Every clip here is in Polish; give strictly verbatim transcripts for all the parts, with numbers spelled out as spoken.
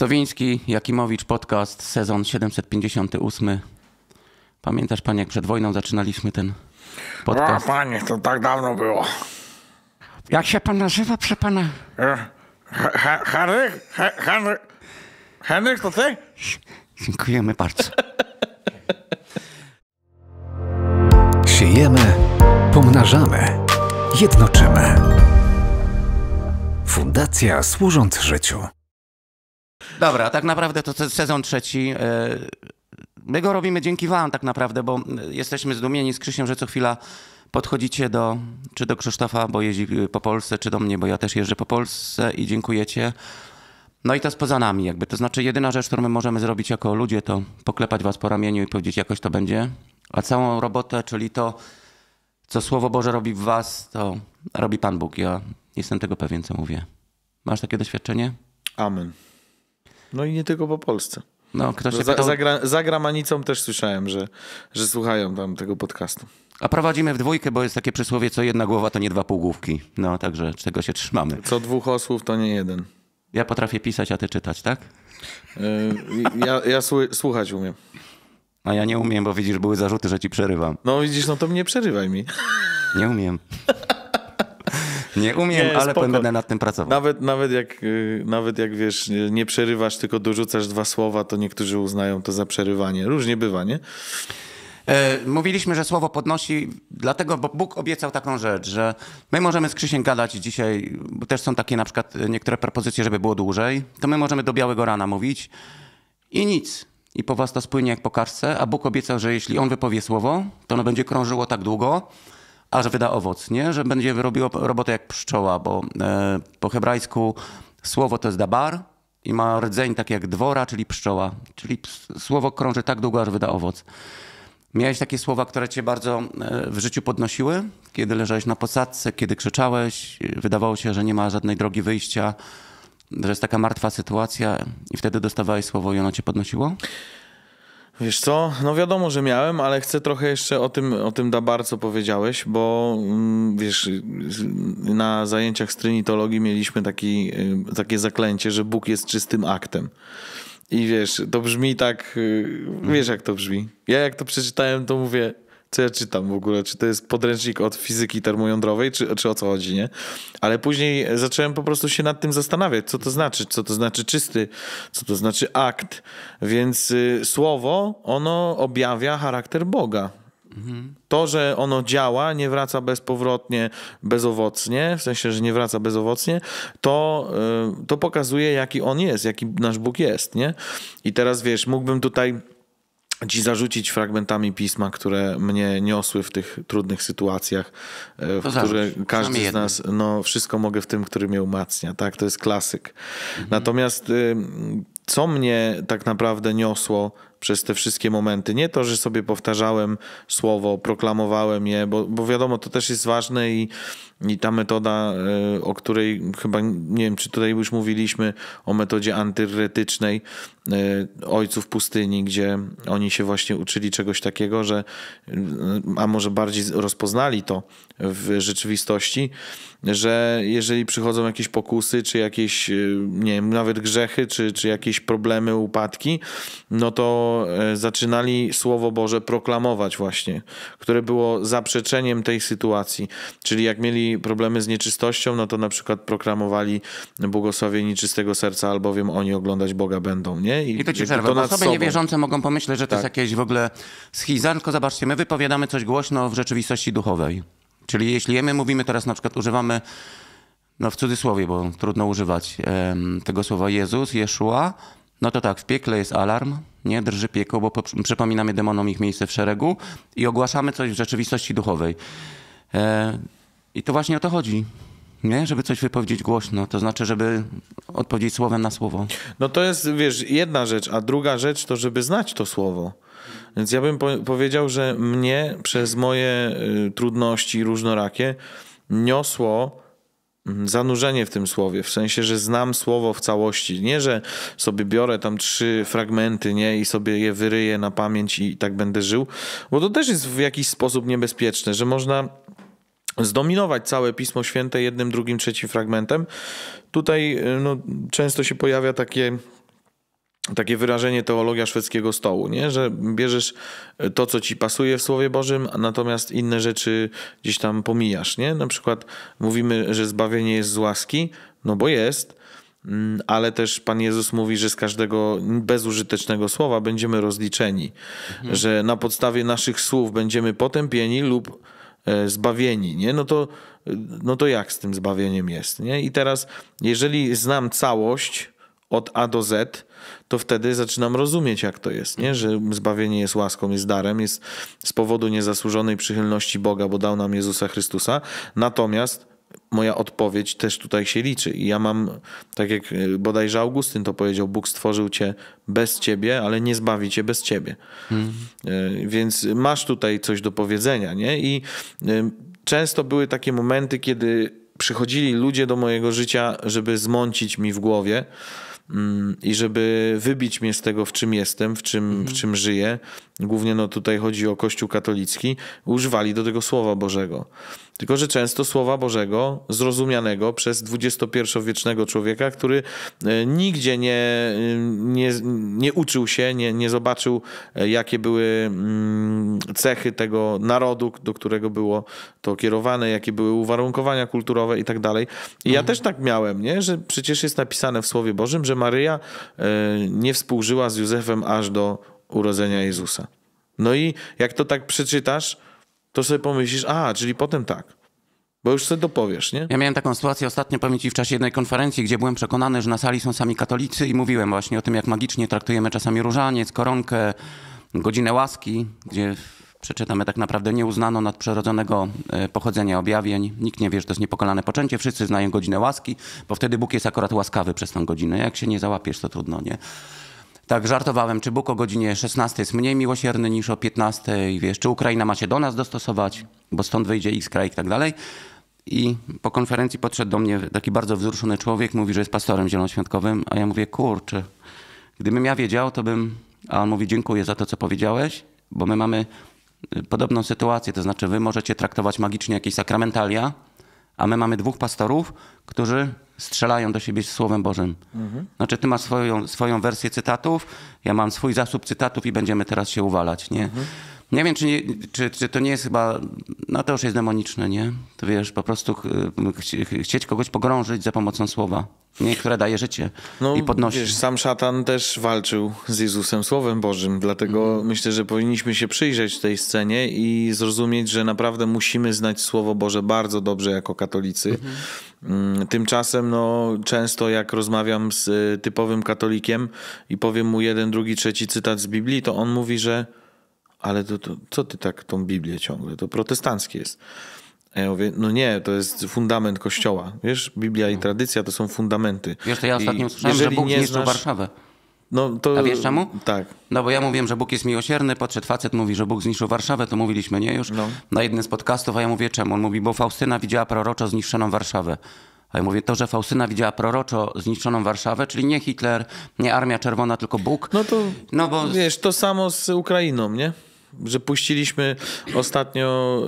Sowiński, Jakimowicz, podcast, sezon siedemset pięćdziesiąty ósmy. Pamiętasz, panie, jak przed wojną zaczynaliśmy ten podcast? No, panie, to tak dawno było. Jak się pan nazywa, prze pana? Henryk? Henryk? Henryk, to ty? Dziękujemy bardzo. Siejemy, pomnażamy, jednoczymy. Fundacja Służąc Życiu. Dobra, tak naprawdę to sezon trzeci. My go robimy dzięki wam tak naprawdę, bo jesteśmy zdumieni z Krzysiem, że co chwila podchodzicie do, czy do Krzysztofa, bo jeździ po Polsce, czy do mnie, bo ja też jeżdżę po Polsce i dziękujecie. No i to jest poza nami jakby. To znaczy jedyna rzecz, którą my możemy zrobić jako ludzie, to poklepać was po ramieniu i powiedzieć, jakoś to będzie. A całą robotę, czyli to, co Słowo Boże robi w was, to robi Pan Bóg. Ja jestem tego pewien, co mówię. Masz takie doświadczenie? Amen. No i nie tylko po Polsce. No, kto się za, pytał... za, gra, za gramanicą też słyszałem, że, że słuchają tam tego podcastu. A prowadzimy w dwójkę, bo jest takie przysłowie, co jedna głowa to nie dwa półgłówki. No także czego się trzymamy. Co dwóch osłów to nie jeden. Ja potrafię pisać, a ty czytać, tak? Yy, ja ja słuchać umiem. A ja nie umiem, bo widzisz, były zarzuty, że ci przerywam. No widzisz, no to mnie przerywaj mi. Nie umiem. Nie umiem, nie, ale spoko. Będę nad tym pracował. Nawet, nawet, jak, nawet jak wiesz, nie, nie przerywasz, tylko dorzucasz dwa słowa, to niektórzy uznają to za przerywanie. Różnie bywa, nie? E, mówiliśmy, że słowo podnosi, dlatego, bo Bóg obiecał taką rzecz, że my możemy z Krzysiem gadać dzisiaj, bo też są takie na przykład niektóre propozycje, żeby było dłużej, to my możemy do białego rana mówić i nic. I po was to spłynie jak po kartce, a Bóg obiecał, że jeśli On wypowie słowo, to ono będzie krążyło tak długo, aż wyda owoc, nie? Że będzie robiło robotę jak pszczoła, bo e, po hebrajsku słowo to jest dabar i ma rdzeń tak jak dwora, czyli pszczoła. Czyli słowo krąży tak długo, aż wyda owoc. Miałeś takie słowa, które cię bardzo e, w życiu podnosiły? Kiedy leżałeś na posadzce, kiedy krzyczałeś, wydawało się, że nie ma żadnej drogi wyjścia, że jest taka martwa sytuacja i wtedy dostawałeś słowo i ono cię podnosiło? Wiesz co, no wiadomo, że miałem, ale chcę trochę jeszcze o tym, o tym dabar, co powiedziałeś, bo wiesz, na zajęciach z trynitologii mieliśmy taki, takie zaklęcie, że Bóg jest czystym aktem. I wiesz, to brzmi tak, wiesz jak to brzmi. Ja jak to przeczytałem, to mówię, co ja czytam w ogóle, czy to jest podręcznik od fizyki termojądrowej, czy, czy o co chodzi, nie? Ale później zacząłem po prostu się nad tym zastanawiać, co to znaczy, co to znaczy czysty, co to znaczy akt, więc y, słowo, ono objawia charakter Boga. Mhm. To, że ono działa, nie wraca bezpowrotnie, bezowocnie, w sensie, że nie wraca bezowocnie, to, y, to pokazuje, jaki On jest, jaki nasz Bóg jest, nie? I teraz wiesz, mógłbym tutaj ci zarzucić fragmentami pisma, które mnie niosły w tych trudnych sytuacjach, w to które za, każdy z nas, no wszystko mogę w tym, który mnie umacnia, tak? To jest klasyk. Mhm. Natomiast co mnie tak naprawdę niosło przez te wszystkie momenty? Nie to, że sobie powtarzałem słowo, proklamowałem je, bo, bo wiadomo, to też jest ważne i, i ta metoda, o której chyba, nie wiem, czy tutaj już mówiliśmy o metodzie antyretycznej ojców pustyni, gdzie oni się właśnie uczyli czegoś takiego, że, a może bardziej rozpoznali to w rzeczywistości, że jeżeli przychodzą jakieś pokusy, czy jakieś, nie wiem, nawet grzechy, czy, czy jakieś problemy, upadki, no to zaczynali Słowo Boże proklamować właśnie, które było zaprzeczeniem tej sytuacji. Czyli jak mieli problemy z nieczystością, no to na przykład proklamowali błogosławieni czystego serca, albowiem oni oglądać Boga będą, nie? I, I to ci przerwę, to bo osoby sobą niewierzące mogą pomyśleć, że to tak jest jakieś w ogóle schiza, tylko zobaczcie, my wypowiadamy coś głośno w rzeczywistości duchowej. Czyli jeśli my mówimy teraz, na przykład używamy, no w cudzysłowie, bo trudno używać em, tego słowa Jezus, Jeszua, no to tak, w piekle jest alarm, nie? Drży piekło, bo przypominamy demonom ich miejsce w szeregu i ogłaszamy coś w rzeczywistości duchowej. E, I to właśnie o to chodzi, nie? Żeby coś wypowiedzieć głośno, to znaczy, żeby odpowiedzieć słowem na słowo. No to jest, wiesz, jedna rzecz, a druga rzecz to, żeby znać to słowo. Więc ja bym po powiedział, że mnie przez moje y, trudności różnorakie niosło zanurzenie w tym słowie, w sensie, że znam słowo w całości, nie, że sobie biorę tam trzy fragmenty, nie, i sobie je wyryję na pamięć i tak będę żył, bo to też jest w jakiś sposób niebezpieczne, że można zdominować całe Pismo Święte jednym, drugim, trzecim fragmentem. Tutaj no, często się pojawia takie takie wyrażenie teologia szwedzkiego stołu, nie? Że bierzesz to, co ci pasuje w Słowie Bożym, natomiast inne rzeczy gdzieś tam pomijasz, nie? Na przykład mówimy, że zbawienie jest z łaski, no bo jest, ale też Pan Jezus mówi, że z każdego bezużytecznego słowa będziemy rozliczeni, mhm. że na podstawie naszych słów będziemy potępieni lub zbawieni, nie? No to, no to jak z tym zbawieniem jest, nie? I teraz, jeżeli znam całość od A do Z, to wtedy zaczynam rozumieć, jak to jest, nie? Że zbawienie jest łaską, jest darem, jest z powodu niezasłużonej przychylności Boga, bo dał nam Jezusa Chrystusa. Natomiast moja odpowiedź też tutaj się liczy. I ja mam, tak jak bodajże Augustyn to powiedział, Bóg stworzył cię bez ciebie, ale nie zbawi cię bez ciebie. Mhm. Więc masz tutaj coś do powiedzenia, nie? I często były takie momenty, kiedy przychodzili ludzie do mojego życia, żeby zmącić mi w głowie i żeby wybić mnie z tego, w czym jestem, w czym, mhm. w czym żyję. Głównie no, tutaj chodzi o Kościół katolicki. Używali do tego Słowa Bożego. Tylko że często Słowa Bożego zrozumianego przez dwudziestopierwowiecznego człowieka, który nigdzie nie, nie, nie uczył się, nie, nie zobaczył, jakie były cechy tego narodu, do którego było to kierowane, jakie były uwarunkowania kulturowe i tak dalej. I mhm. ja też tak miałem, nie? Że przecież jest napisane w Słowie Bożym, że Maryja nie współżyła z Józefem aż do urodzenia Jezusa. No i jak to tak przeczytasz, to sobie pomyślisz, a, czyli potem tak. Bo już sobie dopowiesz, nie? Ja miałem taką sytuację ostatnio, pamięci, w czasie jednej konferencji, gdzie byłem przekonany, że na sali są sami katolicy i mówiłem właśnie o tym, jak magicznie traktujemy czasami różaniec, koronkę, godzinę łaski, gdzie przeczytamy tak naprawdę nie uznano nadprzyrodzonego pochodzenia objawień. Nikt nie wie, że to jest niepokalane poczęcie. Wszyscy znają godzinę łaski, bo wtedy Bóg jest akurat łaskawy przez tę godzinę. Jak się nie załapiesz, to trudno, nie? Tak żartowałem, czy Bóg o godzinie szesnastej jest mniej miłosierny niż o piętnastej, wiesz, czy Ukraina ma się do nas dostosować, bo stąd wyjdzie X kraj i tak dalej. I po konferencji podszedł do mnie taki bardzo wzruszony człowiek, mówi, że jest pastorem zielonoświątkowym, a ja mówię, kurczę, gdybym ja wiedział, to bym... A on mówi, dziękuję za to, co powiedziałeś, bo my mamy podobną sytuację, to znaczy wy możecie traktować magicznie jakieś sakramentalia, a my mamy dwóch pastorów, którzy strzelają do siebie z Słowem Bożym. Mhm. Znaczy ty masz swoją, swoją wersję cytatów, ja mam swój zasób cytatów i będziemy teraz się uwalać, nie? Mhm. Nie wiem, czy, nie, czy, czy to nie jest chyba... No to już jest demoniczne, nie? To wiesz, po prostu chcieć kogoś pogrążyć za pomocą słowa, nie? Które daje życie no, i podnosi. Wiesz, sam szatan też walczył z Jezusem, Słowem Bożym. Dlatego mhm. myślę, że powinniśmy się przyjrzeć tej scenie i zrozumieć, że naprawdę musimy znać Słowo Boże bardzo dobrze jako katolicy. Mhm. Tymczasem no, często jak rozmawiam z typowym katolikiem i powiem mu jeden, drugi, trzeci cytat z Biblii, to on mówi, że ale to, to, co ty tak tą Biblię ciągle? To protestanckie jest. A ja mówię, no nie, to jest fundament Kościoła. Wiesz, Biblia i tradycja to są fundamenty. Wiesz, to ja ostatnio usłyszałem, że Bóg nie zniszczył Warszawę. No to... A wiesz czemu? Tak. No bo ja mówiłem, że Bóg jest miłosierny, podszedł facet, mówi, że Bóg zniszczył Warszawę, to mówiliśmy, nie już? No. Na jednym z podcastów, a ja mówię czemu? On mówi, bo Faustyna widziała proroczo zniszczoną Warszawę. A ja mówię, to, że Faustyna widziała proroczo zniszczoną Warszawę, czyli nie Hitler, nie Armia Czerwona, tylko Bóg. No to no bo... wiesz, to samo z Ukrainą, nie? Że puściliśmy ostatnio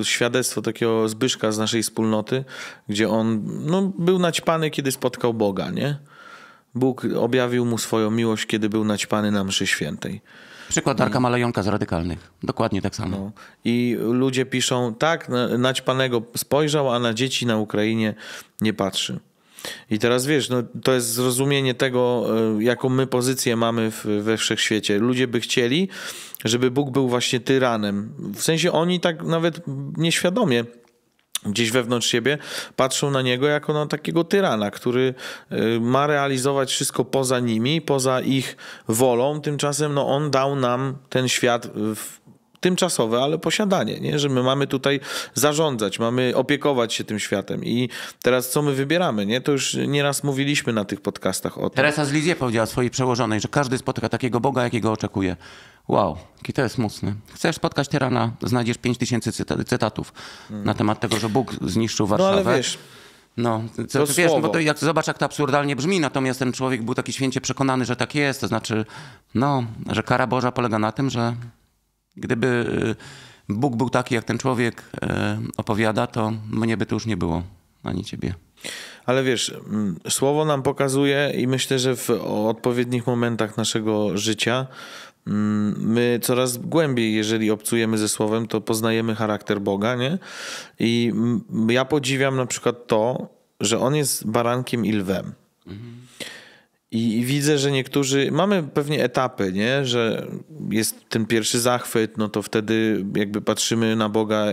y, świadectwo takiego Zbyszka z naszej wspólnoty, gdzie on no, był naćpany, kiedy spotkał Boga, nie? Bóg objawił mu swoją miłość, kiedy był naćpany na mszy świętej. Przykład Arka Malajonka z Radykalnych. Dokładnie tak samo. No. I ludzie piszą, tak, naćpanego spojrzał, a na dzieci na Ukrainie nie patrzy. I teraz wiesz, no, to jest zrozumienie tego, jaką my pozycję mamy w, we wszechświecie. Ludzie by chcieli, żeby Bóg był właśnie tyranem. W sensie oni tak nawet nieświadomie gdzieś wewnątrz siebie patrzą na niego jako na takiego tyrana, który ma realizować wszystko poza nimi, poza ich wolą. Tymczasem no, on dał nam ten świat w tymczasowe, ale posiadanie, nie? Że my mamy tutaj zarządzać, mamy opiekować się tym światem i teraz co my wybieramy, nie? To już nieraz mówiliśmy na tych podcastach o tym. Teresa z Lizie powiedziała swojej przełożonej, że każdy spotka takiego Boga, jakiego oczekuje. Wow, jaki to jest mocny. Chcesz spotkać tyrana, znajdziesz pięć tysięcy cytatów hmm. na temat tego, że Bóg zniszczył Warszawę. No ale wiesz... No, to, to wiesz, bo to jak, zobacz, jak to absurdalnie brzmi, natomiast ten człowiek był taki święcie przekonany, że tak jest, to znaczy, no, że kara Boża polega na tym, że gdyby Bóg był taki, jak ten człowiek opowiada, to mnie by to już nie było. a nie ciebie. Ale wiesz, słowo nam pokazuje i myślę, że w odpowiednich momentach naszego życia my coraz głębiej, jeżeli obcujemy ze słowem, to poznajemy charakter Boga, nie? I ja podziwiam na przykład to, że on jest barankiem i lwem. Mhm. I widzę, że niektórzy... Mamy pewnie etapy, nie? Że jest ten pierwszy zachwyt, no to wtedy jakby patrzymy na Boga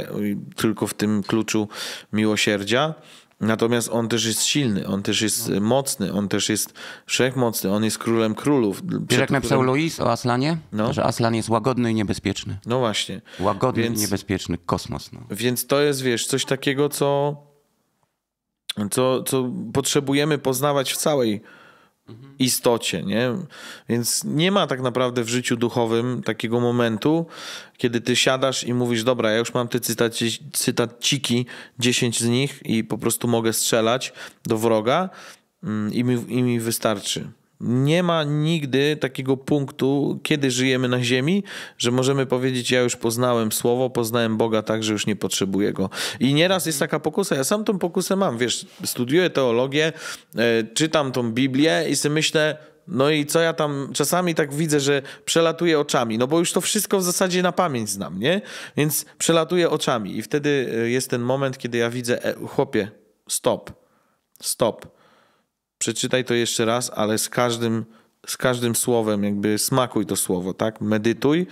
tylko w tym kluczu miłosierdzia. Natomiast on też jest silny, on też jest no. mocny, on też jest wszechmocny, on jest królem królów. Wiesz, jak napisał królem... Luis o Aslanie? No. Że Aslan jest łagodny i niebezpieczny. No właśnie. Łagodny więc, i niebezpieczny kosmos. No. Więc to jest, wiesz, coś takiego, co, co, co potrzebujemy poznawać w całej istocie, nie? Więc nie ma tak naprawdę w życiu duchowym takiego momentu, kiedy ty siadasz i mówisz, dobra, ja już mam te cytaci, cytaciki, dziesięć z nich i po prostu mogę strzelać do wroga i mi, i mi wystarczy. Nie ma nigdy takiego punktu, kiedy żyjemy na ziemi, że możemy powiedzieć, ja już poznałem słowo, poznałem Boga tak, że już nie potrzebuję go. I nieraz jest taka pokusa, ja sam tą pokusę mam, wiesz, studiuję teologię, czytam tą Biblię i sobie myślę, no i co ja tam, czasami tak widzę, że przelatuję oczami, no bo już to wszystko w zasadzie na pamięć znam, nie? Więc przelatuję oczami i wtedy jest ten moment, kiedy ja widzę, e, chłopie, stop, stop. Przeczytaj to jeszcze raz, ale z każdym, z każdym słowem jakby smakuj to słowo, tak? Medytuj,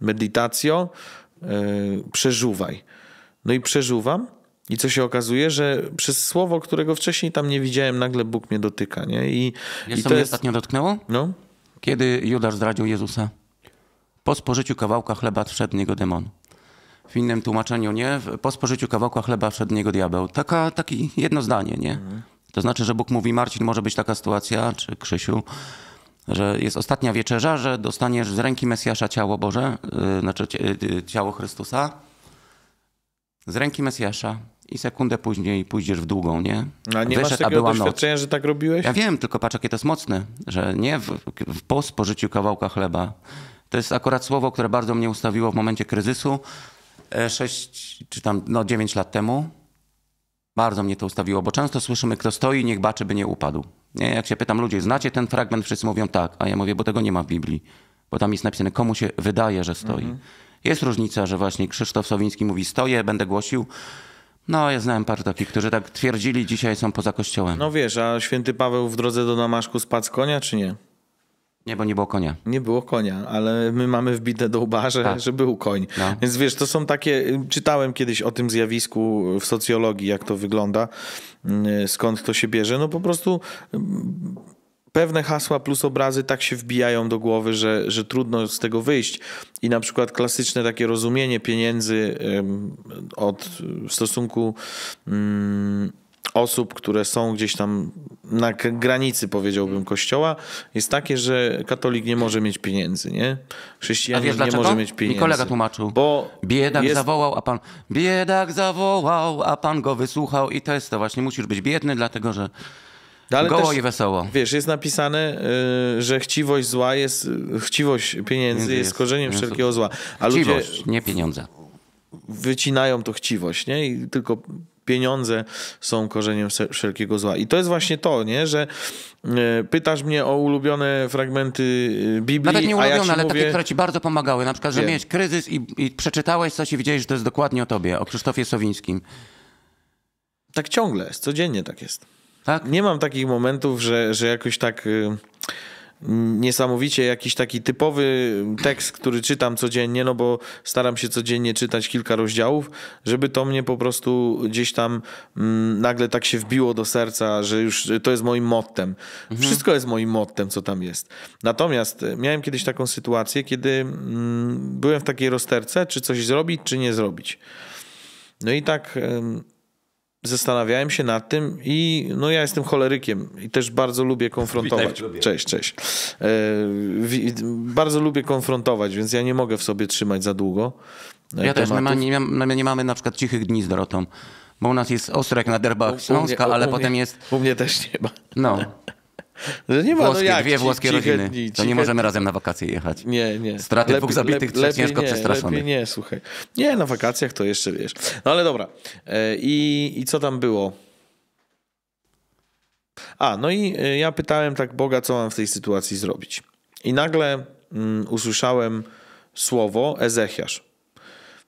meditacjo, yy, przeżuwaj. No i przeżuwam i co się okazuje, że przez słowo, którego wcześniej tam nie widziałem, nagle Bóg mnie dotyka, nie? I, i to mnie jest... ostatnio dotknęło? No? Kiedy Judasz zdradził Jezusa. Po spożyciu kawałka chleba wszedł w niego demon. W innym tłumaczeniu nie. Po spożyciu kawałka chleba wszedł w niego diabeł. Taka, taki jedno zdanie, nie? Mhm. To znaczy, że Bóg mówi, Marcin, może być taka sytuacja, czy Krzysiu, że jest ostatnia wieczerza, że dostaniesz z ręki Mesjasza ciało Boże, yy, znaczy yy, ciało Chrystusa, z ręki Mesjasza i sekundę później pójdziesz w długą, nie? A nie Wyszedł, masz takiego doświadczenia, noc. Że tak robiłeś? Ja wiem, tylko patrz, jakie to jest mocne, że nie w, w, po spożyciu kawałka chleba. To jest akurat słowo, które bardzo mnie ustawiło w momencie kryzysu sześć czy tam no, dziewięć lat temu. Bardzo mnie to ustawiło, bo często słyszymy, kto stoi, niech baczy, by nie upadł. Nie? Jak się pytam ludzi, znacie ten fragment? Wszyscy mówią tak, a ja mówię, bo tego nie ma w Biblii. Bo tam jest napisane, komu się wydaje, że stoi. Mhm. Jest różnica, że właśnie Krzysztof Sowiński mówi, stoję, będę głosił. No, ja znałem parę takich, którzy tak twierdzili, dzisiaj są poza kościołem. No wiesz, a święty Paweł w drodze do Damaszku spadł z konia, czy nie? Nie, bo nie było konia. Nie było konia, ale my mamy wbite do łba, że, tak. że był koń. No. Więc wiesz, to są takie... Czytałem kiedyś o tym zjawisku w socjologii, jak to wygląda, skąd to się bierze. No po prostu pewne hasła plus obrazy tak się wbijają do głowy, że, że trudno z tego wyjść. I na przykład klasyczne takie rozumienie pieniędzy od, w stosunku... Mm, osób, które są gdzieś tam na granicy, powiedziałbym, kościoła, jest takie, że katolik nie może mieć pieniędzy, nie? Chrześcijanin nie dlaczego? Może mieć pieniędzy. Mi kolega tłumaczył, bo biedak jest... zawołał, a pan biedak zawołał, a pan go wysłuchał i to jest to właśnie, musisz być biedny, dlatego że ale goło też, i wesoło. Wiesz, jest napisane, y, że chciwość zła jest, chciwość pieniędzy jest, jest korzeniem jest, wszelkiego zła. A chciwość, ludzie nie pieniądze. Wycinają to chciwość, nie? I tylko... Pieniądze są korzeniem wszelkiego zła. I to jest właśnie to, nie? Że pytasz mnie o ulubione fragmenty Biblii. Nawet nie ulubione, a ja ale mówię... takie, które ci bardzo pomagały. Na przykład, że Wiem. miałeś kryzys i, i przeczytałeś coś i widziałeś, że to jest dokładnie o tobie, o Krzysztofie Sowińskim. Tak ciągle jest, codziennie tak jest. Tak? Nie mam takich momentów, że, że jakoś tak... niesamowicie jakiś taki typowy tekst, który czytam codziennie, no bo staram się codziennie czytać kilka rozdziałów, żeby to mnie po prostu gdzieś tam m, nagle tak się wbiło do serca, że już to jest moim mottem. Mhm. Wszystko jest moim mottem, co tam jest. Natomiast miałem kiedyś taką sytuację, kiedy m, byłem w takiej rozterce, czy coś zrobić, czy nie zrobić. No i tak... M, zastanawiałem się nad tym i no ja jestem cholerykiem i też bardzo lubię konfrontować. Cześć, cześć. Yy, wi, bardzo lubię konfrontować, więc ja nie mogę w sobie trzymać za długo. Ja tematów. też, my, ma, nie, my nie mamy na przykład cichych dni z Dorotą, bo u nas jest ostrek na derbach Śląska, ale u mnie, potem jest... U mnie też nie ma. No. Że nie ma włoskie, no jak, dwie włoskie rodziny. Dni, to nie możemy razem na wakacje jechać. Nie, nie. Straty lepiej, dwóch zabitych, trzech ciężko przestraszonych. Nie, nie, słuchaj. Nie, na wakacjach to jeszcze wiesz. No ale dobra. I, i co tam było? A, no i ja pytałem tak Boga, co mam w tej sytuacji zrobić. I nagle mm, usłyszałem słowo Ezechiasz.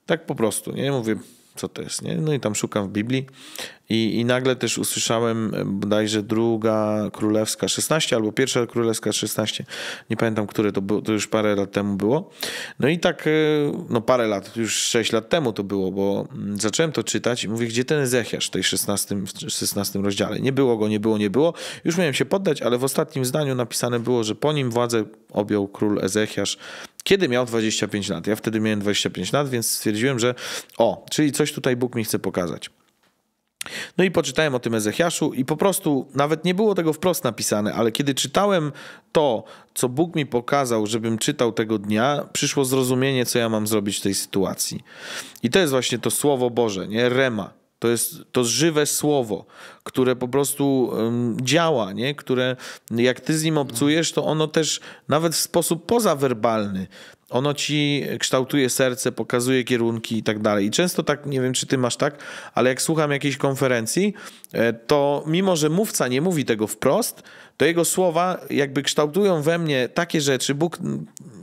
Tak po prostu, nie? Mówię, co to jest, nie? No i tam szukam w Biblii. I, i nagle też usłyszałem bodajże druga królewska szesnaście albo pierwsza królewska szesnaście. Nie pamiętam, które to było, to już parę lat temu było. No i tak, no parę lat, już sześć lat temu to było, bo zacząłem to czytać i mówię, gdzie ten Ezechiasz w tej szesnastym, w szesnastym rozdziale. Nie było go, nie było, nie było. Już miałem się poddać, ale w ostatnim zdaniu napisane było, że po nim władzę objął król Ezechiasz, kiedy miał dwadzieścia pięć lat. Ja wtedy miałem dwadzieścia pięć lat, więc stwierdziłem, że o, czyli coś tutaj Bóg mi chce pokazać. No i poczytałem o tym Ezechiaszu i po prostu nawet nie było tego wprost napisane, ale kiedy czytałem to, co Bóg mi pokazał, żebym czytał tego dnia, przyszło zrozumienie, co ja mam zrobić w tej sytuacji. I to jest właśnie to Słowo Boże, nie? Rema. To jest to żywe słowo, które po prostu um, działa, nie? Które jak ty z nim obcujesz, to ono też nawet w sposób pozawerbalny, ono ci kształtuje serce, pokazuje kierunki i tak dalej. I często tak, nie wiem, czy ty masz tak, ale jak słucham jakiejś konferencji, to mimo, że mówca nie mówi tego wprost, to jego słowa jakby kształtują we mnie takie rzeczy, Bóg,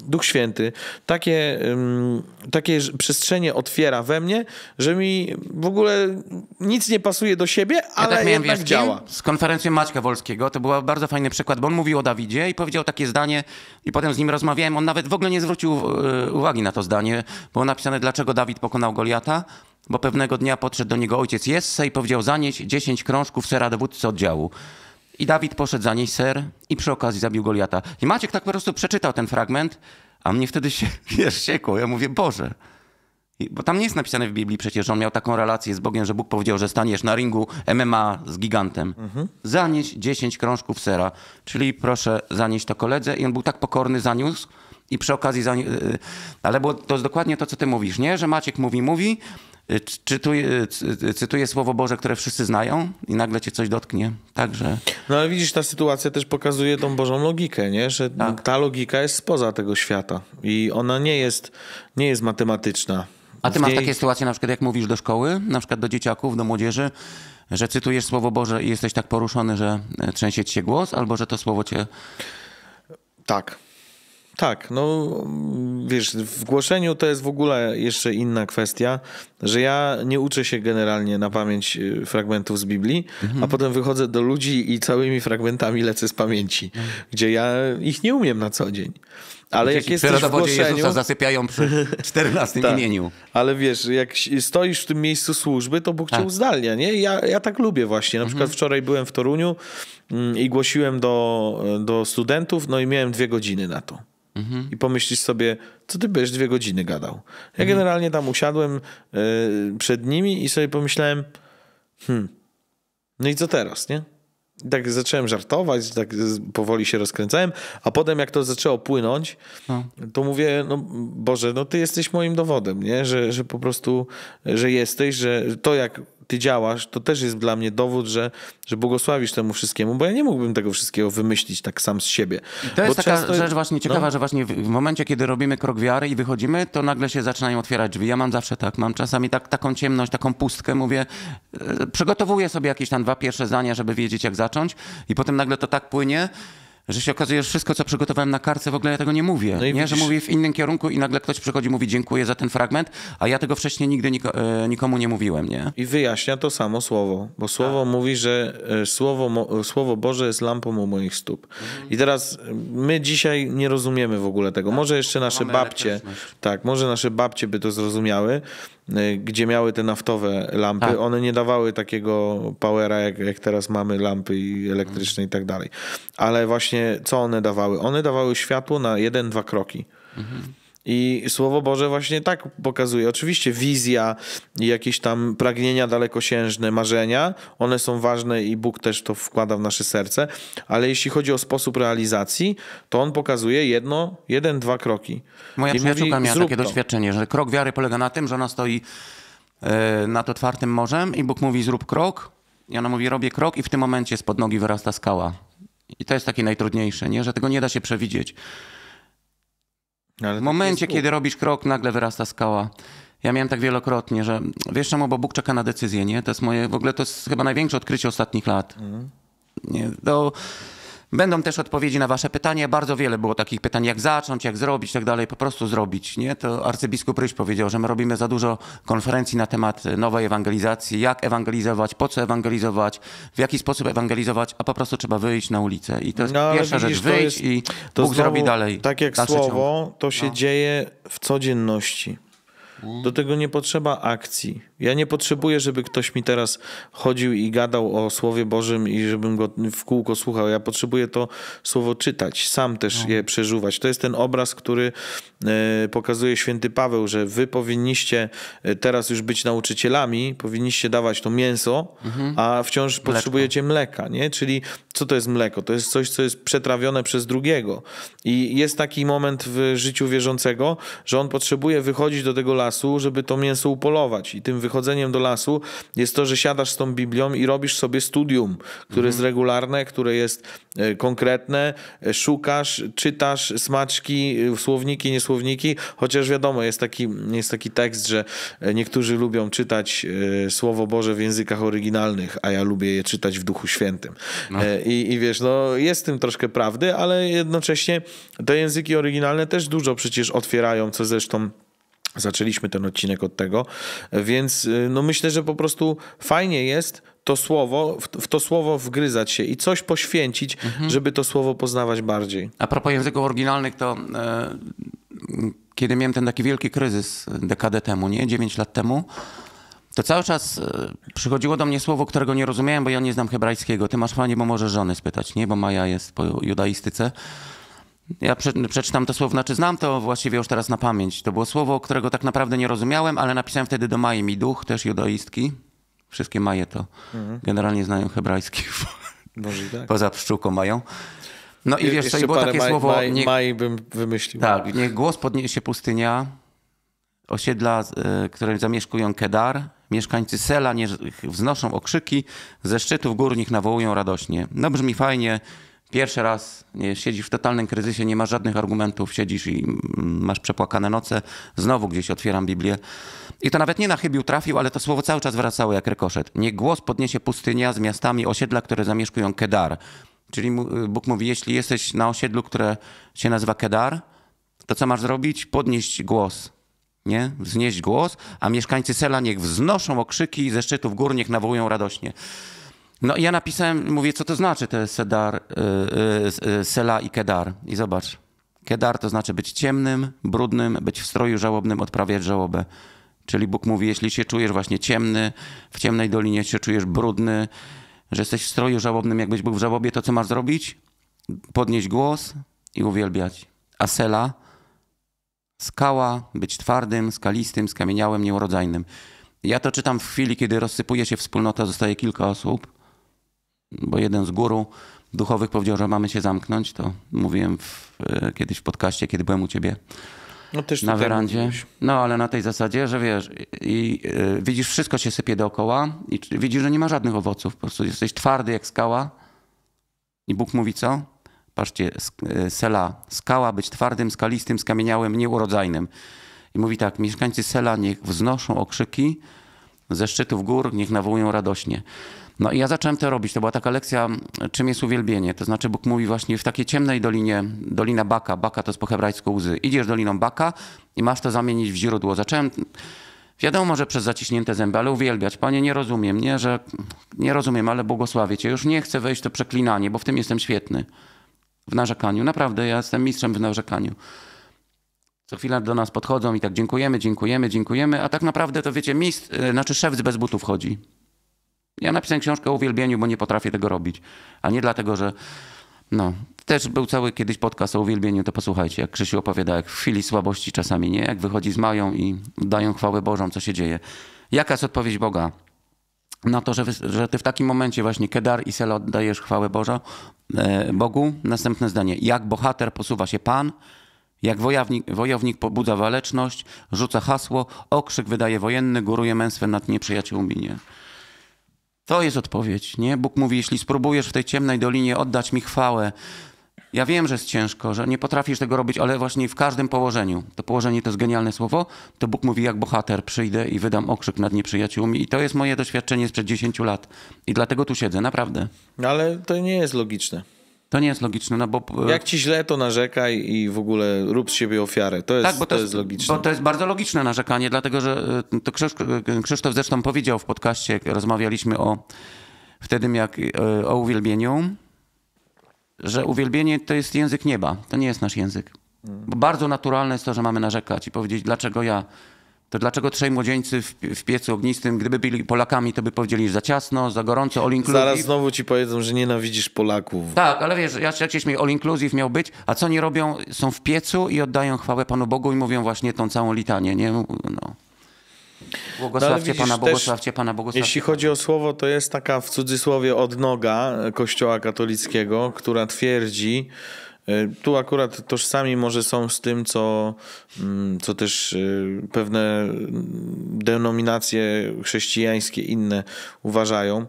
Duch Święty, takie, takie przestrzenie otwiera we mnie, że mi w ogóle nic nie pasuje do siebie, ale ja tak miałem, jednak wiesz, działa. Z konferencją Maćka Wolskiego to był bardzo fajny przykład, bo on mówił o Dawidzie i powiedział takie zdanie i potem z nim rozmawiałem, on nawet w ogóle nie zwrócił uwagi na to zdanie. Było napisane, dlaczego Dawid pokonał Goliata, bo pewnego dnia podszedł do niego ojciec Jesse i powiedział, zanieś dziesięć krążków sera dowódcy oddziału. I Dawid poszedł zanieść ser i przy okazji zabił Goliata. I Maciek tak po prostu przeczytał ten fragment, a mnie wtedy się, wiesz, siekło. Ja mówię, Boże. I, bo tam nie jest napisane w Biblii przecież, że on miał taką relację z Bogiem, że Bóg powiedział, że staniesz na ringu M M A z gigantem. Mhm. Zanieś dziesięć krążków sera, czyli proszę zanieść to koledze. I on był tak pokorny, zaniósł. I przy okazji, za... ale było to dokładnie to, co ty mówisz, nie? Że Maciek mówi, mówi, cytuje, cytuje Słowo Boże, które wszyscy znają i nagle cię coś dotknie, także... No ale widzisz, ta sytuacja też pokazuje tą Bożą logikę, nie? Że tak. Ta logika jest spoza tego świata i ona nie jest, nie jest matematyczna. A ty masz niej... takie sytuacje, na przykład jak mówisz do szkoły, na przykład do dzieciaków, do młodzieży, że cytujesz Słowo Boże i jesteś tak poruszony, że trzęsie ci się głos, albo że to Słowo cię... Tak. Tak, no wiesz, w głoszeniu to jest w ogóle jeszcze inna kwestia, że ja nie uczę się generalnie na pamięć fragmentów z Biblii, mhm. a potem wychodzę do ludzi i całymi fragmentami lecę z pamięci, mhm. gdzie ja ich nie umiem na co dzień. Ale jak jesteś w głoszeniu... Jezusa zasypiają przy czternastym tak, imieniu. Ale wiesz, jak stoisz w tym miejscu służby, to Bóg cię tak. uzdalnia, nie? Ja, ja tak lubię właśnie. Na mhm. przykład wczoraj byłem w Toruniu i głosiłem do, do studentów, no i miałem dwie godziny na to. I pomyślisz sobie, co ty byś dwie godziny gadał. Ja generalnie tam usiadłem przed nimi i sobie pomyślałem, hmm, no i co teraz, nie? I tak zacząłem żartować, tak powoli się rozkręcałem, a potem jak to zaczęło płynąć, no. to mówię, no Boże, no ty jesteś moim dowodem, nie? Że, że po prostu, że jesteś, że to jak ty działasz, to też jest dla mnie dowód, że, że błogosławisz temu wszystkiemu, bo ja nie mógłbym tego wszystkiego wymyślić tak sam z siebie. I to jest bo taka często... rzecz właśnie ciekawa, no. że właśnie w momencie, kiedy robimy krok wiary i wychodzimy, to nagle się zaczynają otwierać drzwi. Ja mam zawsze tak, mam czasami tak, taką ciemność, taką pustkę, mówię, przygotowuję sobie jakieś tam dwa pierwsze zdania, żeby wiedzieć jak zacząć i potem nagle to tak płynie, że się okazuje, że wszystko, co przygotowałem na kartce, w ogóle ja tego nie mówię. No nie? Widzisz... Że mówię w innym kierunku i nagle ktoś przychodzi i mówi dziękuję za ten fragment, a ja tego wcześniej nigdy nikomu nie mówiłem. Nie? I wyjaśnia to samo słowo, bo słowo tak. mówi, że słowo, słowo Boże jest lampą u moich stóp. Mhm. I teraz my dzisiaj nie rozumiemy w ogóle tego. Tak. Może jeszcze nasze Mamy babcie, tak, może nasze babcie by to zrozumiały, gdzie miały te naftowe lampy. Tak. One nie dawały takiego powera, jak, jak teraz mamy lampy i elektryczne i tak dalej. Ale właśnie co one dawały? One dawały światło na jeden, dwa kroki. Mhm. I Słowo Boże właśnie tak pokazuje. Oczywiście wizja i jakieś tam pragnienia dalekosiężne, marzenia, one są ważne i Bóg też to wkłada w nasze serce, ale jeśli chodzi o sposób realizacji, to On pokazuje jedno, jeden, dwa kroki. Moja I przyjaciółka mówi, miała takie to. doświadczenie, że krok wiary polega na tym, że ona stoi yy, nad otwartym morzem i Bóg mówi zrób krok i ona mówi robię krok i w tym momencie spod nogi wyrasta skała. I to jest takie najtrudniejsze, nie? Że tego nie da się przewidzieć. Ale w momencie, kiedy robisz krok, nagle wyrasta skała. Ja miałem tak wielokrotnie, że wiesz czemu, bo Bóg czeka na decyzję, nie? To jest moje, w ogóle to jest chyba największe odkrycie ostatnich lat. Mhm. To będą też odpowiedzi na wasze pytania. Bardzo wiele było takich pytań, jak zacząć, jak zrobić, tak dalej. Po prostu zrobić, nie? To arcybiskup Ryś powiedział, że my robimy za dużo konferencji na temat nowej ewangelizacji, jak ewangelizować, po co ewangelizować, w jaki sposób ewangelizować, a po prostu trzeba wyjść na ulicę. I to jest no, pierwsza widzisz, rzecz, wyjść jest, i Bóg zrobi dalej. Tak jak słowo, ciąg. to się no. dzieje w codzienności. Do tego nie potrzeba akcji. Ja nie potrzebuję, żeby ktoś mi teraz chodził i gadał o Słowie Bożym i żebym go w kółko słuchał. Ja potrzebuję to słowo czytać, sam też je przeżuwać. To jest ten obraz, który pokazuje święty Paweł, że wy powinniście teraz już być nauczycielami, powinniście dawać to mięso, mhm. a wciąż mleczko. potrzebujecie mleka. Nie? Czyli co to jest mleko? To jest coś, co jest przetrawione przez drugiego. I jest taki moment w życiu wierzącego, że on potrzebuje wychodzić do tego lasu, żeby to mięso upolować. I tym wychodzeniem do lasu jest to, że siadasz z tą Biblią i robisz sobie studium, które mm. jest regularne, które jest konkretne. Szukasz, czytasz smaczki, słowniki, niesłowniki. Chociaż wiadomo, jest taki, jest taki tekst, że niektórzy lubią czytać Słowo Boże w językach oryginalnych, a ja lubię je czytać w Duchu Świętym. No. I, i wiesz, no jest w tym troszkę prawdy, ale jednocześnie te języki oryginalne też dużo przecież otwierają, co zresztą zaczęliśmy ten odcinek od tego, więc no myślę, że po prostu fajnie jest to słowo, w to słowo wgryzać się i coś poświęcić, mhm. żeby to słowo poznawać bardziej. A propos języków oryginalnych, to e, kiedy miałem ten taki wielki kryzys dekadę temu, nie? dziewięć lat temu, to cały czas przychodziło do mnie słowo, którego nie rozumiałem, bo ja nie znam hebrajskiego. Ty masz, Panie, bo może żony spytać, nie? Bo Maja jest po judaistyce. Ja przeczytam to słowo, znaczy znam to właściwie już teraz na pamięć. To było słowo, którego tak naprawdę nie rozumiałem, ale napisałem wtedy do Maji Miduch, też judaistki. Wszystkie Maje to mhm. generalnie znają hebrajski. Może tak. Poza pszczółką mają. No i Je, wiesz co, i było takie maj, słowo... Maj, niech, maj bym wymyślił. Tak, niech głos podniesie pustynia, osiedla, y, które zamieszkują Kedar. Mieszkańcy Sela nie, wznoszą okrzyki, ze szczytów gór nich nawołują radośnie. No brzmi fajnie. Pierwszy raz nie, siedzisz w totalnym kryzysie, nie masz żadnych argumentów, siedzisz i masz przepłakane noce. Znowu gdzieś otwieram Biblię. I to nawet nie na chybił trafił, ale to słowo cały czas wracało jak rykoszet. Niech głos podniesie pustynia z miastami osiedla, które zamieszkują Kedar. Czyli Bóg mówi, jeśli jesteś na osiedlu, które się nazywa Kedar, to co masz zrobić? Podnieść głos. Nie? Wznieść głos, a mieszkańcy Sela niech wznoszą okrzyki ze szczytów gór, niech nawołują radośnie. No i ja napisałem, mówię, co to znaczy te Sedar, yy, yy, Sela i Kedar. I zobacz, Kedar to znaczy być ciemnym, brudnym, być w stroju żałobnym, odprawiać żałobę. Czyli Bóg mówi, jeśli się czujesz właśnie ciemny, w ciemnej dolinie się czujesz brudny, że jesteś w stroju żałobnym, jakbyś był w żałobie, to co masz zrobić? Podnieść głos i uwielbiać. A Sela, skała, być twardym, skalistym, skamieniałym, nieurodzajnym. Ja to czytam w chwili, kiedy rozsypuje się wspólnota, zostaje kilka osób, bo jeden z guru duchowych powiedział, że mamy się zamknąć. To mówiłem w, kiedyś w podcaście, kiedy byłem u ciebie no, też na werandzie. Mówiłeś. No ale na tej zasadzie, że wiesz, i yy, widzisz, wszystko się sypie dookoła i widzisz, że nie ma żadnych owoców. Po prostu jesteś twardy jak skała i Bóg mówi co? Patrzcie, Sela, skała, być twardym, skalistym, skamieniałym, nieurodzajnym. I mówi tak, mieszkańcy Sela niech wznoszą okrzyki ze szczytów gór, niech nawołują radośnie. No i ja zacząłem to robić. To była taka lekcja, czym jest uwielbienie. To znaczy Bóg mówi właśnie w takiej ciemnej dolinie, dolina Baka. Baka to jest po hebrajsku łzy. Idziesz doliną Baka i masz to zamienić w źródło. Zacząłem, wiadomo, że przez zaciśnięte zęby, ale uwielbiać. Panie, nie rozumiem, nie, że nie rozumiem, ale błogosławię Cię. Już nie chcę wejść w to przeklinanie, bo w tym jestem świetny. W narzekaniu. Naprawdę, ja jestem mistrzem w narzekaniu. Co chwila do nas podchodzą i tak dziękujemy, dziękujemy, dziękujemy, a tak naprawdę to wiecie, mistrz, znaczy szewc bez butów chodzi. Ja napisałem książkę o uwielbieniu, bo nie potrafię tego robić, a nie dlatego, że no, też był cały kiedyś podcast o uwielbieniu, to posłuchajcie, jak Krzysiu opowiada, jak w chwili słabości czasami, nie? Jak wychodzi z Mają i dają chwałę Bożą, co się dzieje. Jaka jest odpowiedź Boga na to, że, wy, że ty w takim momencie właśnie Kedar i Sela oddajesz chwałę Bożą, e, Bogu? Następne zdanie. Jak bohater posuwa się Pan, jak wojownik, wojownik pobudza waleczność, rzuca hasło, okrzyk wydaje wojenny, góruje męstwem nad nieprzyjaciółmi. Nie? To jest odpowiedź. Nie? Bóg mówi, jeśli spróbujesz w tej ciemnej dolinie oddać mi chwałę Ja wiem, że jest ciężko, że nie potrafisz tego robić, ale właśnie w każdym położeniu. To położenie to jest genialne słowo. To Bóg mówi jak bohater, przyjdę i wydam okrzyk nad nieprzyjaciółmi. I to jest moje doświadczenie sprzed dziesięciu lat. I dlatego tu siedzę, naprawdę. Ale to nie jest logiczne. To nie jest logiczne, no bo... Jak ci źle, to narzekaj i w ogóle rób z siebie ofiarę. To jest, tak, bo to to jest, jest logiczne. Bo to jest bardzo logiczne narzekanie, dlatego że to Krzysztof zresztą powiedział w podcaście, jak rozmawialiśmy o wtedy jak o uwielbieniu, że uwielbienie to jest język nieba, to nie jest nasz język. Bo bardzo naturalne jest to, że mamy narzekać i powiedzieć, dlaczego ja... To dlaczego trzej młodzieńcy w, w piecu ognistym, gdyby byli Polakami, to by powiedzieli, że za ciasno, za gorąco, all inclusive. Zaraz znowu ci powiedzą, że nienawidzisz Polaków. Tak, ale wiesz, jak, jak się śmieję, all inclusive miał być, a co oni robią? Są w piecu i oddają chwałę Panu Bogu i mówią właśnie tą całą litanię. Nie? No. Błogosławcie no, widzisz, Pana, błogosławcie Pana, błogosławcie. Jeśli chodzi o słowo, to jest taka w cudzysłowie odnoga Kościoła katolickiego, która twierdzi, tu akurat tożsami może są z tym, co, co też pewne denominacje chrześcijańskie inne uważają,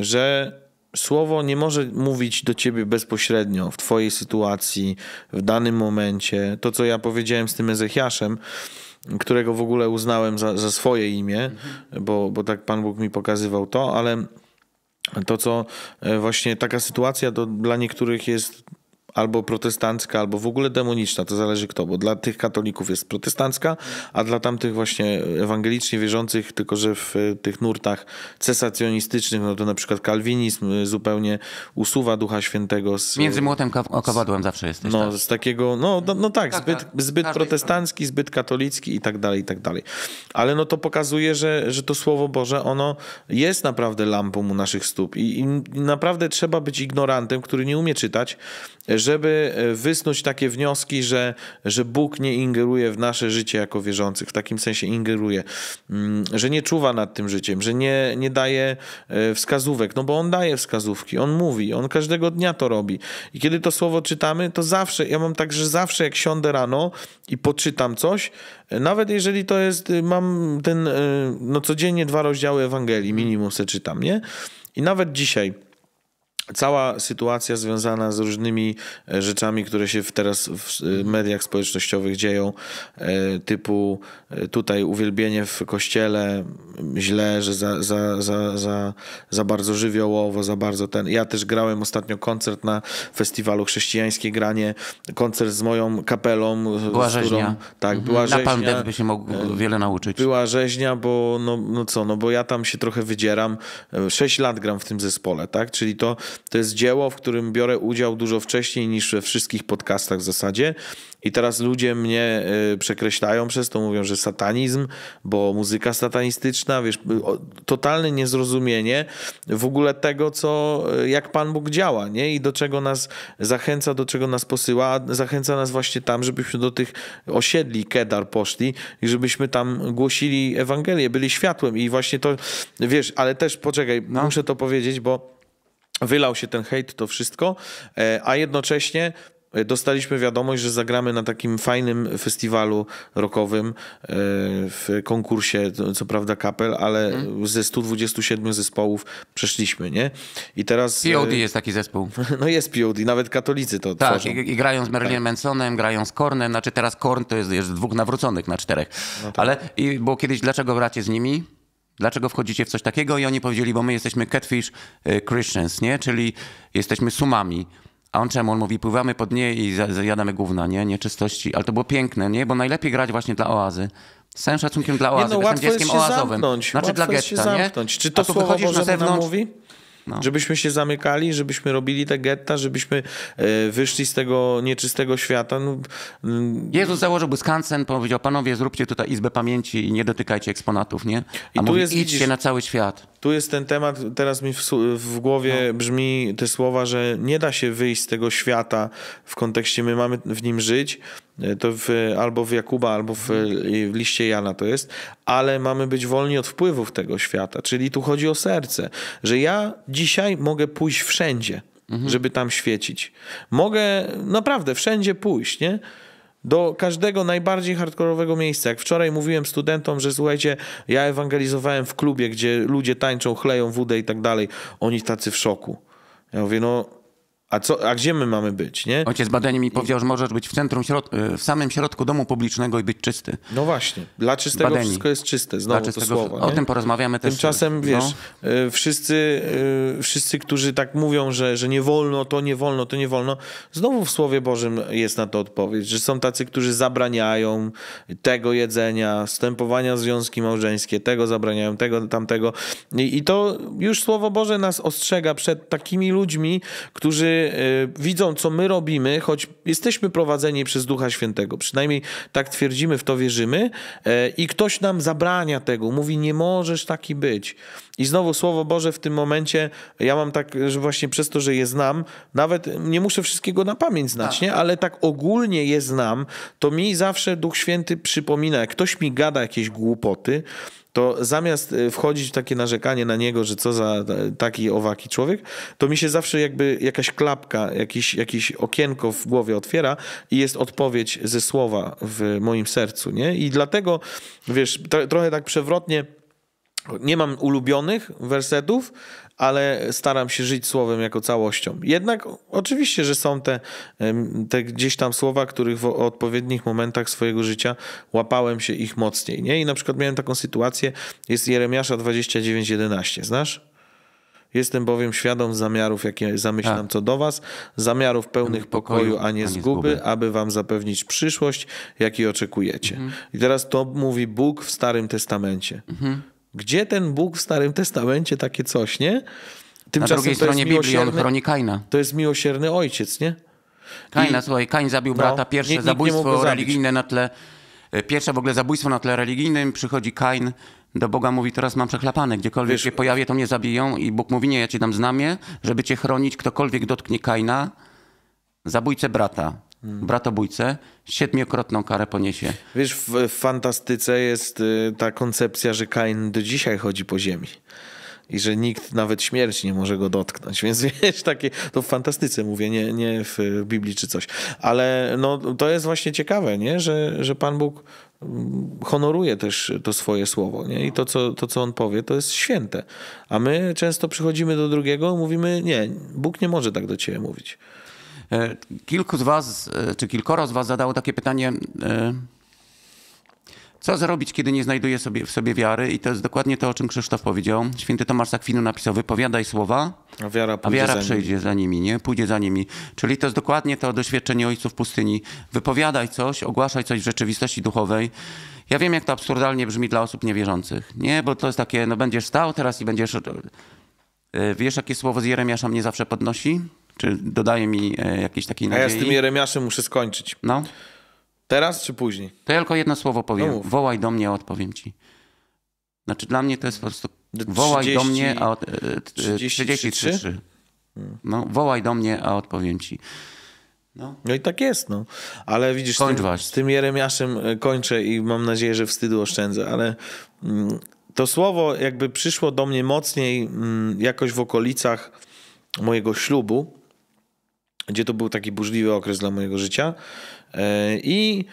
że słowo nie może mówić do ciebie bezpośrednio w twojej sytuacji, w danym momencie. To, co ja powiedziałem z tym Ezechiaszem, którego w ogóle uznałem za, za swoje imię, mhm. bo, bo tak Pan Bóg mi pokazywał to, ale to, co właśnie taka sytuacja to dla niektórych jest albo protestancka, albo w ogóle demoniczna, to zależy kto, bo dla tych katolików jest protestancka, a dla tamtych właśnie ewangelicznie wierzących, tylko że w tych nurtach cesacjonistycznych, no to na przykład kalwinizm zupełnie usuwa Ducha Świętego. Z, Między młotem a kowadłem zawsze jesteś. No tak? z takiego, no, no, no tak, tak, zbyt, tak, zbyt protestancki, zbyt katolicki i tak dalej, i tak dalej. Ale no to pokazuje, że, że to Słowo Boże, ono jest naprawdę lampą u naszych stóp i, i naprawdę trzeba być ignorantem, który nie umie czytać, żeby wysnuć takie wnioski, że, że Bóg nie ingeruje w nasze życie jako wierzących, w takim sensie ingeruje, że nie czuwa nad tym życiem, że nie, nie daje wskazówek, no bo On daje wskazówki, On mówi, On każdego dnia to robi. I kiedy to słowo czytamy, to zawsze, ja mam tak, że zawsze jak siądę rano i poczytam coś, nawet jeżeli to jest, mam ten, no codziennie dwa rozdziały Ewangelii, minimum se czytam, nie? I nawet dzisiaj, cała sytuacja związana z różnymi rzeczami, które się teraz w mediach społecznościowych dzieją, typu tutaj uwielbienie w kościele, źle, że za, za, za, za, za bardzo żywiołowo, za bardzo ten... Ja też grałem ostatnio koncert na festiwalu Chrześcijańskie Granie, koncert z moją kapelą. Była z którą, rzeźnia. Tak, mhm. była na rzeźnia. Na Palm Death by się mógł wiele nauczyć. Była rzeźnia, bo no, no co, no bo ja tam się trochę wydzieram. Sześć lat gram w tym zespole, tak? Czyli to To jest dzieło, w którym biorę udział dużo wcześniej niż we wszystkich podcastach w zasadzie. I teraz ludzie mnie przekreślają przez to, mówią, że satanizm, bo muzyka satanistyczna, wiesz, totalne niezrozumienie w ogóle tego, co, jak Pan Bóg działa, nie? I do czego nas zachęca, do czego nas posyła. Zachęca nas właśnie tam, żebyśmy do tych osiedli Kedar poszli i żebyśmy tam głosili Ewangelię, byli światłem i właśnie to, wiesz, ale też poczekaj, no. muszę to powiedzieć, bo wylał się ten hejt, to wszystko, a jednocześnie dostaliśmy wiadomość, że zagramy na takim fajnym festiwalu rockowym w konkursie, co prawda kapel, ale hmm. ze stu dwudziestu siedmiu zespołów przeszliśmy, nie? I teraz... P O D jest taki zespół. No jest P O D, nawet katolicy to tak, tworzą. I, i grają z Marilyn tak. Mansonem, grają z Kornem, znaczy teraz Korn to jest, jest dwóch nawróconych na czterech. No tak. Ale i było kiedyś, dlaczego gracie z nimi? Dlaczego wchodzicie w coś takiego? I oni powiedzieli, bo my jesteśmy catfish Christians, nie? Czyli jesteśmy sumami. A on czemu? On mówi, pływamy pod nie i zjadamy gówna, nie? Nieczystości. Ale to było piękne, nie? Bo najlepiej grać właśnie dla oazy. Z całym szacunkiem dla oazy. Nie, no, łatwo jest się oazowym. zamknąć. Znaczy dla getta, się zamknąć. Nie? Czy to słowo Boże na zewnątrz... mówi? No. Żebyśmy się zamykali, żebyśmy robili te getta, żebyśmy e, wyszli z tego nieczystego świata. No, Jezus założył skansen, powiedział, panowie, zróbcie tutaj izbę pamięci i nie dotykajcie eksponatów, nie? A i mówi, jest, idźcie widzisz, na cały świat. Tu jest ten temat, teraz mi w, w głowie no. brzmi te słowa, że nie da się wyjść z tego świata w kontekście, my mamy w nim żyć, to w, albo w Jakuba, albo w, w liście Jana to jest, ale mamy być wolni od wpływów tego świata, czyli tu chodzi o serce, że ja dzisiaj mogę pójść wszędzie, mhm. żeby tam świecić. Mogę naprawdę wszędzie pójść, nie? Do każdego najbardziej hardkorowego miejsca. Jak wczoraj mówiłem studentom, że słuchajcie, ja ewangelizowałem w klubie, gdzie ludzie tańczą, chleją wódę i tak dalej. Oni tacy w szoku. Ja mówię, no A, co, a gdzie my mamy być, nie? Ojciec badanie mi powiedział, że możesz być w centrum, w samym środku domu publicznego i być czysty. No właśnie. Dla czystego badani. Wszystko jest czyste. Znowu czystego, to słowo. O nie? Tym porozmawiamy też. Tymczasem, wiesz, no. wszyscy, wszyscy, którzy tak mówią, że, że nie wolno, to nie wolno, to nie wolno, znowu w Słowie Bożym jest na to odpowiedź, że są tacy, którzy zabraniają tego jedzenia, wstępowania w związki małżeńskie, tego zabraniają, tego, tamtego. I, i to już Słowo Boże nas ostrzega przed takimi ludźmi, którzy widzą, co my robimy, choć jesteśmy prowadzeni przez Ducha Świętego. Przynajmniej tak twierdzimy, w to wierzymy. I ktoś nam zabrania tego. Mówi, nie możesz taki być. I znowu Słowo Boże w tym momencie, ja mam tak, że właśnie przez to, że je znam, nawet nie muszę wszystkiego na pamięć znać, nie? Ale tak ogólnie je znam, to mi zawsze Duch Święty przypomina. Jak ktoś mi gada jakieś głupoty, to zamiast wchodzić w takie narzekanie na niego, że co za taki owaki człowiek, to mi się zawsze jakby jakaś klapka, jakieś, jakieś okienko w głowie otwiera i jest odpowiedź ze słowa w moim sercu, nie? I dlatego, wiesz, trochę tak przewrotnie, nie mam ulubionych wersetów, ale staram się żyć słowem jako całością. Jednak oczywiście, że są te, te gdzieś tam słowa, których w odpowiednich momentach swojego życia łapałem się ich mocniej. Nie? I na przykład miałem taką sytuację, jest Jeremiasza dwadzieścia dziewięć jedenaście, znasz? Jestem bowiem świadom zamiarów, jakie zamyślam a. co do was, zamiarów pełnych pokoju, pokoju a nie zguby, zguby, aby wam zapewnić przyszłość, jakiej oczekujecie. Mhm. I teraz to mówi Bóg w Starym Testamencie. Mhm. Gdzie ten Bóg w Starym Testamencie takie coś, nie? Tymczasem na drugiej stronie Biblii on chroni Kaina. To jest miłosierny ojciec, nie? Kaina, I... słuchaj, Kain zabił no, brata. Pierwsze nikt, nikt zabójstwo religijne na tle... Pierwsze w ogóle zabójstwo na tle religijnym. Przychodzi Kain, do Boga mówi, teraz mam przechlapane. Gdziekolwiek Wiesz, się pojawię, to mnie zabiją. I Bóg mówi, nie, ja ci dam znamię, żeby cię chronić. Ktokolwiek dotknie Kaina, zabójcę brata. Bratobójcę, siedmiokrotną karę poniesie. Wiesz, w fantastyce jest ta koncepcja, że Kain do dzisiaj chodzi po ziemi i że nikt, nawet śmierć, nie może go dotknąć. Więc wiesz, takie, to w fantastyce mówię, nie, nie w Biblii czy coś. Ale no, to jest właśnie ciekawe, nie? Że, że Pan Bóg honoruje też to swoje słowo, nie? I to co, to, co on powie, to jest święte. A my często przychodzimy do drugiego i mówimy, nie, Bóg nie może tak do ciebie mówić. Kilku z was, czy kilkoro z was zadało takie pytanie, co zrobić, kiedy nie znajduję sobie, w sobie wiary? I to jest dokładnie to, o czym Krzysztof powiedział. Święty Tomasz z Akwinu napisał, wypowiadaj słowa, a wiara, a wiara za przyjdzie nimi. za nimi, nie? Pójdzie za nimi. Czyli to jest dokładnie to doświadczenie ojców pustyni. Wypowiadaj coś, ogłaszaj coś w rzeczywistości duchowej. Ja wiem, jak to absurdalnie brzmi dla osób niewierzących, nie? Bo to jest takie, no będziesz stał teraz i będziesz... Wiesz, jakie słowo z Jeremiasza mnie zawsze podnosi? Czy dodaje mi jakieś takiej nadziei? A ja z tym Jeremiaszem muszę skończyć. No. Teraz czy później? To ja tylko jedno słowo powiem. No wołaj do mnie, a odpowiem ci. Znaczy dla mnie to jest po prostu wołaj trzydzieści, do mnie, a od... trzydzieści trzy? No, wołaj do mnie, a odpowiem ci. No. no i tak jest, no. Ale widzisz, z tym, z tym Jeremiaszem kończę i mam nadzieję, że wstydu oszczędzę, ale... To słowo jakby przyszło do mnie mocniej jakoś w okolicach mojego ślubu, gdzie to był taki burzliwy okres dla mojego życia i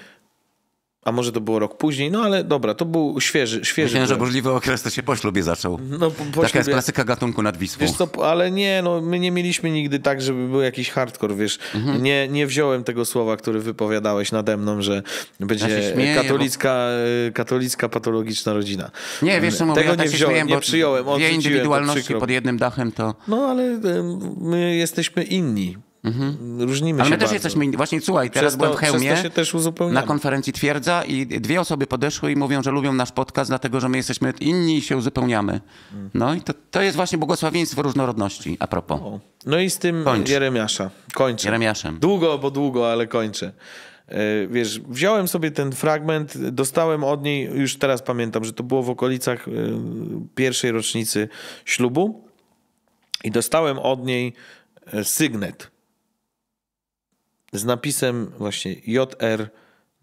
a może to było rok później, no ale dobra, to był świeży, świeży. Myślałem, że burzliwy okres to się po ślubie zaczął. No, po, po Taka ślubie. jest klasyka gatunku nad Wisłą. Wiesz co, ale nie, no my nie mieliśmy nigdy tak, żeby był jakiś hardcore, wiesz. Mhm. Nie, nie wziąłem tego słowa, które wypowiadałeś nade mną, że będzie ja śmieję, katolicka, bo... katolicka patologiczna rodzina. Nie, wiesz co mówię, tego ja tak nie wziąłem, śmieję, bo nie przyjąłem. Dwie indywidualności pod jednym dachem to... No ale my jesteśmy inni. Mhm. Różnimy Ale się my też bardzo. jesteśmy, właśnie słuchaj, teraz to, byłem w Chełmie się też na konferencji Twierdza i dwie osoby podeszły i mówią, że lubią nasz podcast, dlatego że my jesteśmy inni i się uzupełniamy. No i to, to jest właśnie błogosławieństwo różnorodności, a propos. O. No i z tym Kończ. Jeremiasza. Kończę. Jeremiaszem. Długo, bo długo, ale kończę. Wiesz, wziąłem sobie ten fragment, dostałem od niej, już teraz pamiętam, że to było w okolicach pierwszej rocznicy ślubu i dostałem od niej sygnet z napisem właśnie J R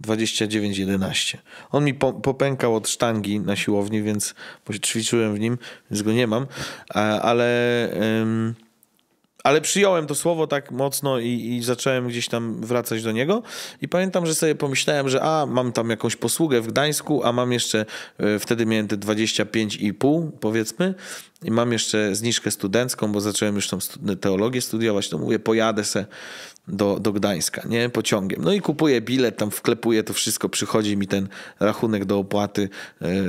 dwadzieścia dziewięć jedenaście. On mi po, popękał od sztangi na siłowni, więc ćwiczyłem w nim, więc go nie mam, ale, ale przyjąłem to słowo tak mocno i, i zacząłem gdzieś tam wracać do niego i pamiętam, że sobie pomyślałem, że a, mam tam jakąś posługę w Gdańsku, a mam jeszcze, wtedy miałem te dwadzieścia pięć i pół powiedzmy, i mam jeszcze zniżkę studencką, bo zacząłem już tą teologię studiować, to mówię, pojadę se do, do Gdańska, nie? Pociągiem. No i kupuję bilet, tam wklepuję to wszystko, przychodzi mi ten rachunek do opłaty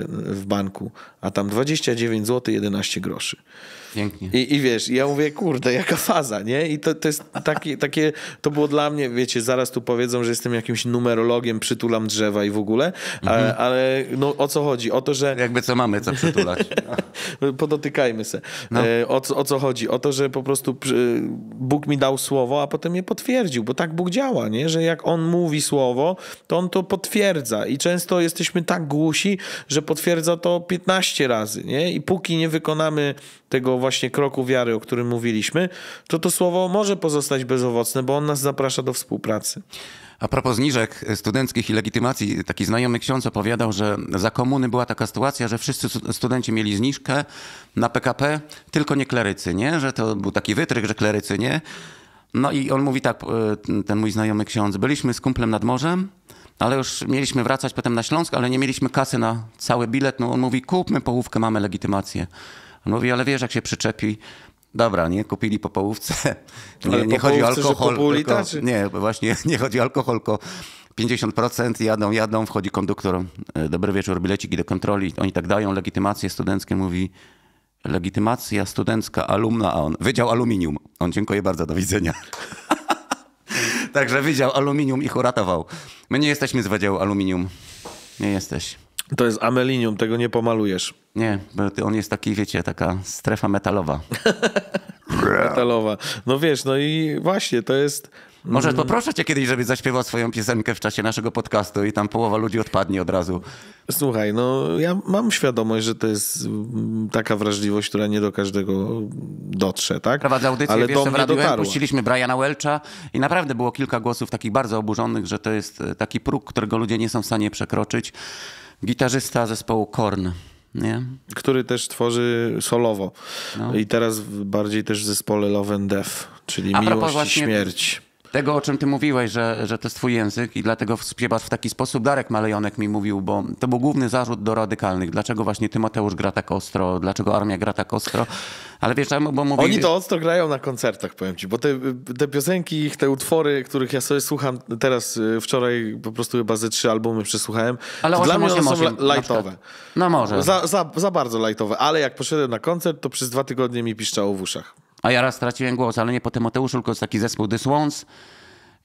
w banku, a tam dwadzieścia dziewięć złotych jedenaście groszy. Pięknie. I, i wiesz, ja mówię, kurde, jaka faza, nie? I to, to jest taki, takie, to było dla mnie, wiecie, zaraz tu powiedzą, że jestem jakimś numerologiem, przytulam drzewa i w ogóle, mhm. ale, ale no o co chodzi? O to, że... Jakby co mamy, co przytulać. No. Podotykajmy se. No. O, o co chodzi? O to, że po prostu Bóg mi dał słowo, a potem je potwierdził, bo tak Bóg działa, nie? Że jak On mówi słowo, to On to potwierdza i często jesteśmy tak głusi, że potwierdza to piętnaście razy, nie? I póki nie wykonamy tego właśnie kroku wiary, o którym mówiliśmy, to to słowo może pozostać bezowocne, bo on nas zaprasza do współpracy. A propos zniżek studenckich i legitymacji, taki znajomy ksiądz opowiadał, że za komuny była taka sytuacja, że wszyscy studenci mieli zniżkę na P K P, tylko nie klerycy, nie? Że to był taki wytryk, że klerycy, nie? No i on mówi tak, ten mój znajomy ksiądz, byliśmy z kumplem nad morzem, ale już mieliśmy wracać potem na Śląsk, ale nie mieliśmy kasy na cały bilet. No on mówi, kupmy połówkę, mamy legitymację. On mówi, ale wiesz, jak się przyczepi, dobra, nie, kupili po połówce, nie, nie po chodzi o alkohol, tylko, nie, właśnie nie chodzi o alkohol, tylko pięćdziesiąt procent jadą, jadą, wchodzi konduktor, dobry wieczór, bileciki do kontroli, oni tak dają legitymację studenckie, mówi, legitymacja studencka, alumna, a on, wydział aluminium, on dziękuję bardzo, do widzenia. Także wydział aluminium ich uratował, my nie jesteśmy z wydziału aluminium, nie jesteś. To jest amelinium, tego nie pomalujesz. Nie, bo on jest taki, wiecie, taka strefa metalowa. Metalowa. No wiesz, no i właśnie, to jest... Może poproszę cię kiedyś, żebyś zaśpiewał swoją piosenkę w czasie naszego podcastu i tam połowa ludzi odpadnie od razu. Słuchaj, no ja mam świadomość, że to jest taka wrażliwość, która nie do każdego dotrze, tak? Prowadzę audycję, ale to w radiu puściliśmy Briana Welcha i naprawdę było kilka głosów takich bardzo oburzonych, że to jest taki próg, którego ludzie nie są w stanie przekroczyć. Gitarzysta zespołu Korn, nie? Który też tworzy solowo. No. I teraz bardziej też w zespole Love and Death, czyli miłość i śmierć. Tego, o czym ty mówiłeś, że, że to jest twój język i dlatego śpiewasz w taki sposób. Darek Malejonek mi mówił, bo to był główny zarzut do radykalnych. Dlaczego właśnie Tymoteusz gra tak ostro? Dlaczego Armia gra tak ostro? Ale wiesz, bo mówi... Oni to ostro grają na koncertach, powiem ci, bo te, te piosenki ich, te utwory, których ja sobie słucham teraz, wczoraj po prostu chyba ze trzy albumy przesłuchałem, ale dla mnie one są lajtowe. No może. Za, za, za bardzo lajtowe, ale jak poszedłem na koncert, to przez dwa tygodnie mi piszczało w uszach. A ja raz straciłem głos, ale nie po Tymoteuszu, tylko jest taki zespół The Swans.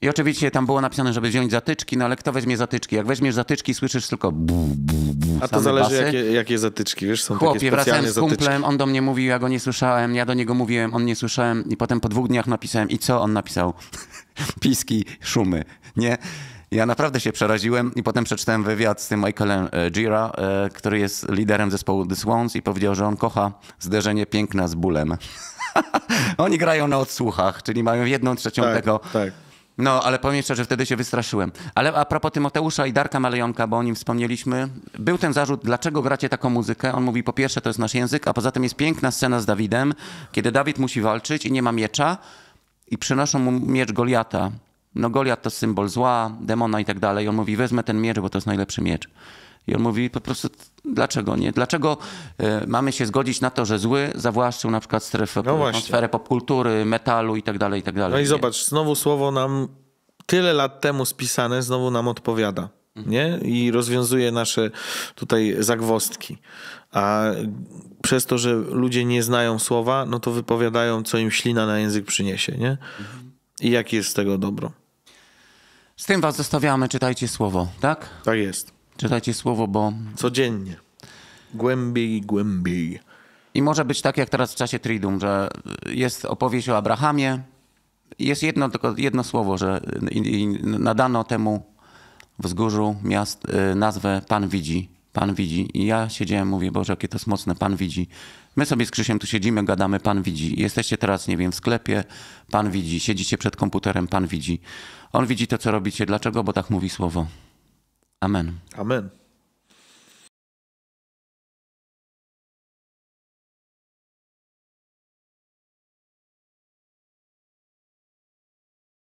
I oczywiście tam było napisane, żeby wziąć zatyczki, no ale kto weźmie zatyczki? Jak weźmiesz zatyczki, słyszysz tylko bu, bu, bu, a to zależy jakie, jakie zatyczki, wiesz? Są chłopie, takie wracałem z kumplem, zatyczki. On do mnie mówił, ja go nie słyszałem, ja do niego mówiłem, on nie słyszałem i potem po dwóch dniach napisałem i co on napisał? Piski, szumy, nie? Ja naprawdę się przeraziłem i potem przeczytałem wywiad z tym Michaelem Gira, który jest liderem zespołu The Swans i powiedział, że on kocha zderzenie piękna z bólem. Oni grają na odsłuchach, czyli mają jedną trzecią tak, tego. Tak. No, ale powiem szczerze, że wtedy się wystraszyłem. Ale a propos Tymoteusza i Darka Malejonka, bo o nim wspomnieliśmy, był ten zarzut, dlaczego gracie taką muzykę? On mówi, po pierwsze, to jest nasz język, a poza tym jest piękna scena z Dawidem, kiedy Dawid musi walczyć i nie ma miecza i przynoszą mu miecz Goliata. No Goliat to symbol zła, demona i tak dalej. On mówi, wezmę ten miecz, bo to jest najlepszy miecz. I on mówi po prostu, dlaczego nie? Dlaczego y, mamy się zgodzić na to, że zły zawłaszczył na przykład strefę, no sferę popkultury, metalu i tak dalej, i tak dalej. No i nie? Zobacz, znowu słowo nam tyle lat temu spisane, znowu nam odpowiada, mhm. nie? I rozwiązuje nasze tutaj zagwozdki. A przez to, że ludzie nie znają słowa, no to wypowiadają, co im ślina na język przyniesie, nie? Mhm. I jakie jest z tego dobro. Z tym was zostawiamy, czytajcie słowo, tak? Tak jest. Czytajcie słowo, bo... Codziennie. Głębiej, głębiej. I może być tak, jak teraz w czasie Triduum, że jest opowieść o Abrahamie. Jest jedno, tylko jedno słowo, że i, i nadano temu wzgórzu miast nazwę Pan widzi. Pan widzi. I ja siedziałem, mówię, Boże, jakie to jest mocne, Pan widzi. My sobie z Krzysiem tu siedzimy, gadamy, Pan widzi. Jesteście teraz, nie wiem, w sklepie, Pan widzi. Siedzicie przed komputerem, Pan widzi. On widzi to, co robicie. Dlaczego? Bo tak mówi słowo. Amen. Amen.